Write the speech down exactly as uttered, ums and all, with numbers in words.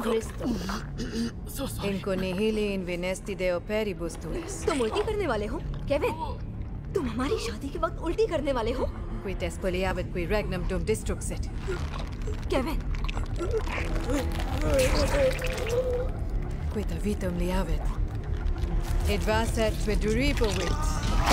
Presto. So Incone hili in venesti deo peribus tues. तुम उल्टी करने वाले हो, केविन? तुम हमारी शादी के वक्त उल्टी करने वाले हो? Qui tespoliavit qui regnum dum destruxit. Kevin. Qui tavitum liavit. Et vasat qui duripovit.